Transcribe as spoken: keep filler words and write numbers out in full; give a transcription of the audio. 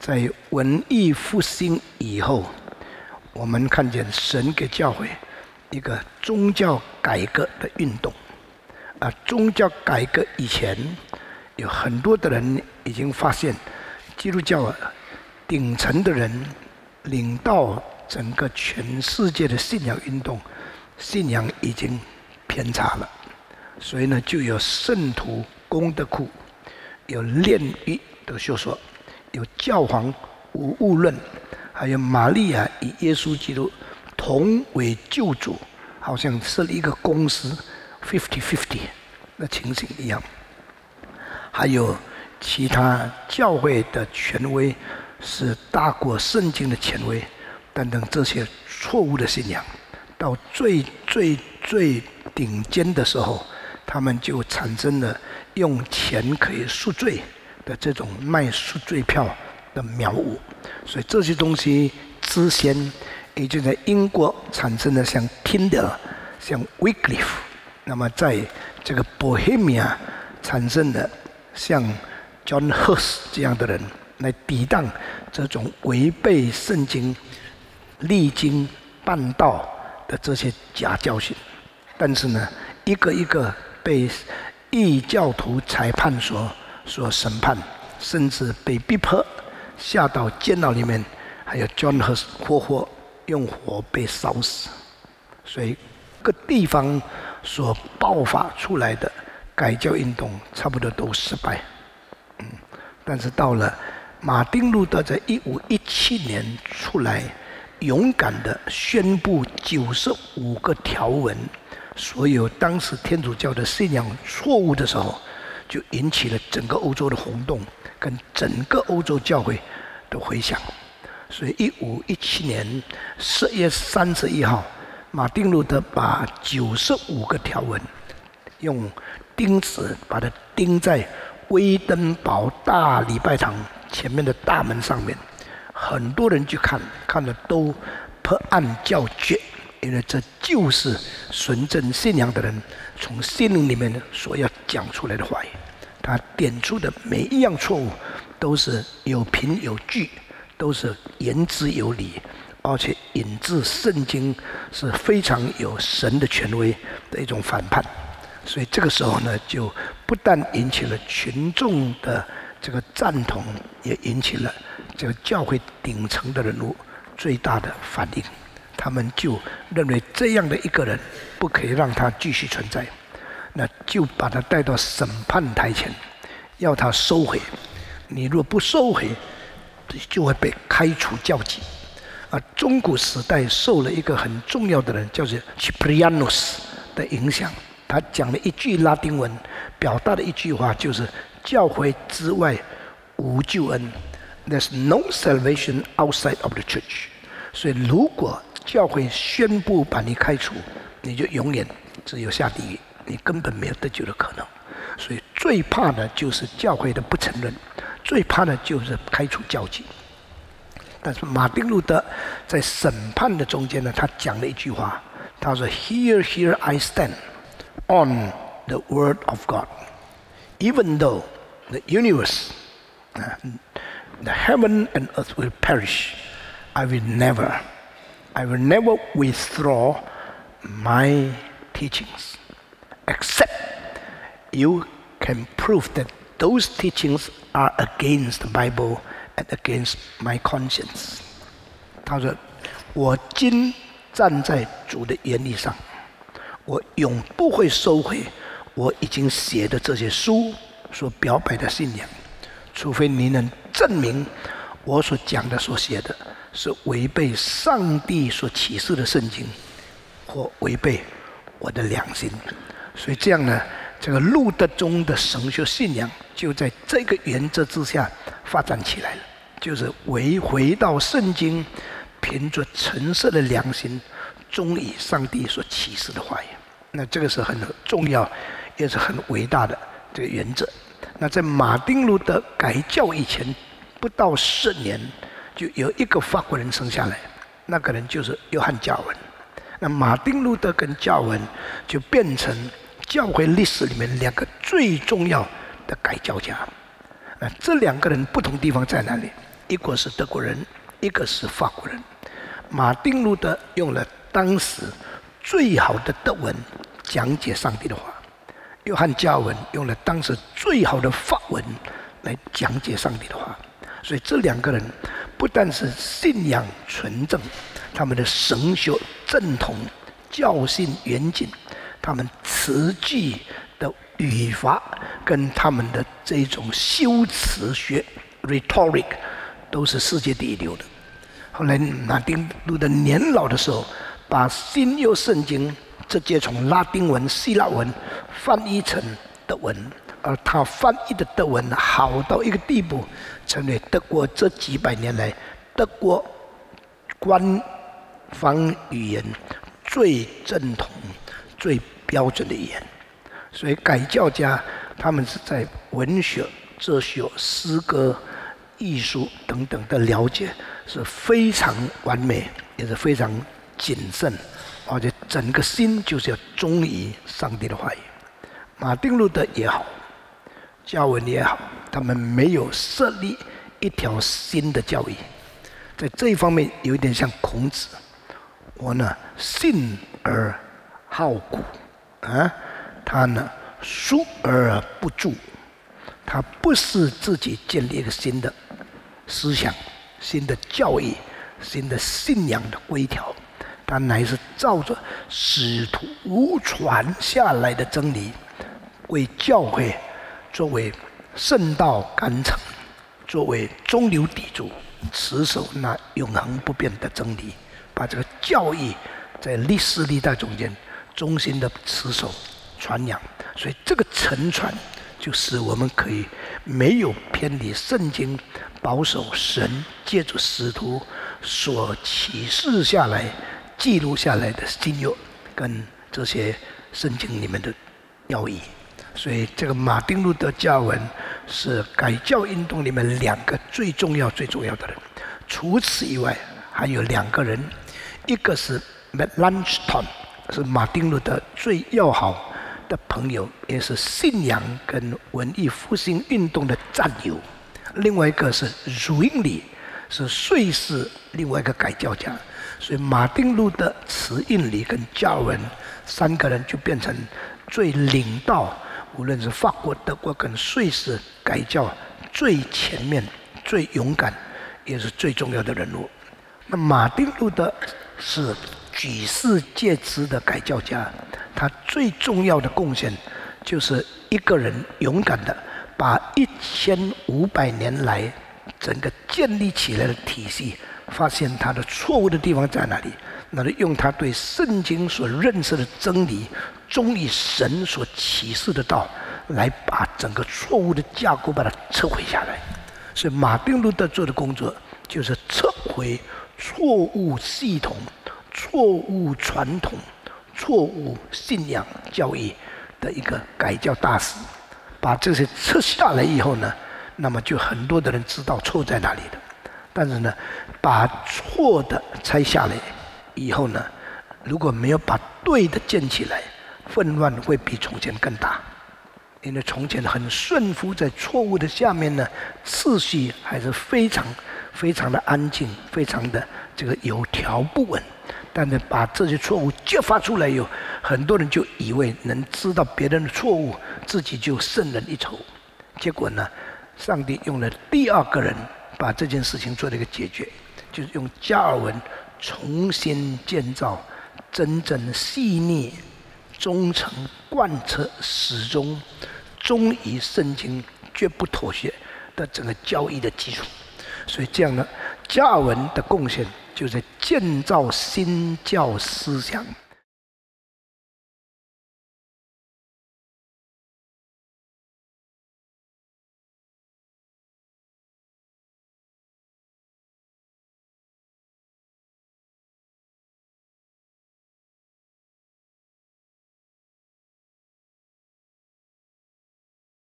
在文艺复兴以后，我们看见神给教会一个宗教改革的运动。啊，宗教改革以前，有很多的人已经发现，基督教顶层的人领到整个全世界的信仰运动，信仰已经偏差了。 所以呢，就有圣徒功德库，有炼狱的学说，有教皇无误论，还有玛利亚与耶稣基督同为救主，好像设立一个公司 fifty fifty 的情形一样。还有其他教会的权威是大过圣经的权威，等等这些错误的信仰，到最最最顶尖的时候。 他们就产生了用钱可以赎罪的这种卖赎罪票的谬误，所以这些东西之前也就在英国产生了像 Tyndale、像 Wycliffe， 那么在这个 Bohemia 产生了像 John Huss 这样的人来抵挡这种违背圣经、历经半道的这些假教训，但是呢，一个一个。 被异教徒裁判所所审判，甚至被逼迫下到监牢里面，还有 John Huss 活活用火被烧死。所以各地方所爆发出来的改教运动，差不多都失败。嗯，但是到了马丁路德在一五一七年出来，勇敢地宣布九十五个条文。 所有当时天主教的信仰错误的时候，就引起了整个欧洲的轰动，跟整个欧洲教会的回响。所以，一五一七年十月三十一号，马丁路德把九十五个条文用钉子把它钉在威登堡大礼拜堂前面的大门上面，很多人去看，看了都拍案叫绝。 因为这就是纯正信仰的人从心灵里面所要讲出来的话语，他点出的每一样错误都是有凭有据，都是言之有理，而且引自圣经是非常有神的权威的一种反叛。所以这个时候呢，就不但引起了群众的这个赞同，也引起了这个教会顶层的人物最大的反应。 他们就认为这样的一个人不可以让他继续存在，那就把他带到审判台前，要他收回。你若不收回，就会被开除教籍。啊，中古时代受了一个很重要的人，叫做 Cyprianus 的影响。他讲了一句拉丁文，表达的一句话就是：教会之外无救恩 ，There's no salvation outside of the church。所以，如果 教会宣布把你开除，你就永远只有下地狱，你根本没有得救的可能。所以最怕的就是教会的不承认，最怕的就是开除教籍。但是马丁路德在审判的中间呢，他讲了一句话，他说 ：“Here, here I stand on the word of God, even though the universe, the heaven and earth will perish, I will never.” I will never withdraw my teachings, except you can prove that those teachings are against the Bible and against my conscience. 他说：“我今站在主的原理上，我永不会收回我已经写的这些书所表白的信仰，除非你能证明我所讲的、所写的。” 是违背上帝所启示的圣经，或违背我的良心，所以这样呢，这个路德宗的神学信仰就在这个原则之下发展起来了，就是回回到圣经，凭着诚实的良心，忠于上帝所启示的话语。那这个是很重要，也是很伟大的这个原则。那在马丁路德改教以前不到十年。 就有一个法国人生下来，那个人就是约翰·加尔文。那马丁·路德跟加尔文就变成教会历史里面两个最重要的改教家。那这两个人不同地方在哪里？一个是德国人，一个是法国人。马丁路德用了当时最好的德文讲解上帝的话，约翰加尔文用了当时最好的法文来讲解上帝的话。所以这两个人不但是信仰纯正，他们的神学正统、教训严谨，他们词句的语法跟他们的这种修辞学 （rhetoric） 都是世界第一流的。后来马丁路德年老的时候，把新约圣经直接从拉丁文、希腊文翻译成德文，而他翻译的德文好到一个地步，成为德国这几百年来德国官方语言最正统、最标准的语言。所以改教家他们是在文学、哲学、诗歌、艺术等等的了解是非常完美，也是非常谨慎，而且整个心就是要忠于上帝的话语。马丁路德也好，加文也好，他们没有设立一条新的教义，在这一方面有一点像孔子。我呢，信而好古，啊，他呢，疏而不著，他不是自己建立一个新的思想、新的教义、新的信仰的规条，他乃是照着使徒传下来的真理，为教会作为圣道甘城，作为中流砥柱，持守那永恒不变的真理，把这个教义在历史历代中间忠心的持守传扬。所以这个沉船就使我们可以没有偏离圣经，保守神借助使徒所启示下来、记录下来的经约跟这些圣经里面的要义。所以，这个马丁路德加文是改教运动里面两个最重要、最重要的人。除此以外，还有两个人，一个是 l a n c t o n 是马丁路德最要好的朋友，也是信仰跟文艺复兴运动的战友；另外一个是 Zwingli， 是瑞士另外一个改教家。所以，马丁路德、慈运里跟加文三个人就变成最领导。无论是法国、德国跟瑞士改教最前面、最勇敢，也是最重要的人物。那马丁路德是举世皆知的改教家，他最重要的贡献就是一个人勇敢的把一千五百年来整个建立起来的体系，发现他的错误的地方在哪里，那就用他对圣经所认识的真理，忠于神所启示的道，来把整个错误的架构把它撤回下来。所以马丁路德做的工作就是撤回错误系统、错误传统、错误信仰教义的一个改教大使。把这些撤下来以后呢，那么就很多的人知道错在哪里了。但是呢，把错的拆下来以后呢，如果没有把对的建起来，混乱会比从前更大，因为从前很顺服在错误的下面呢，秩序还是非常非常的安静，非常的这个有条不紊。但是把这些错误揭发出来以后，很多人就以为能知道别人的错误，自己就胜人一筹。结果呢，上帝用了第二个人把这件事情做了一个解决，就是用加尔文重新建造真正细腻、忠诚、贯彻始终、忠于圣经、绝不妥协的整个教义的基础。所以这样呢，加尔文的贡献就是建造新教思想。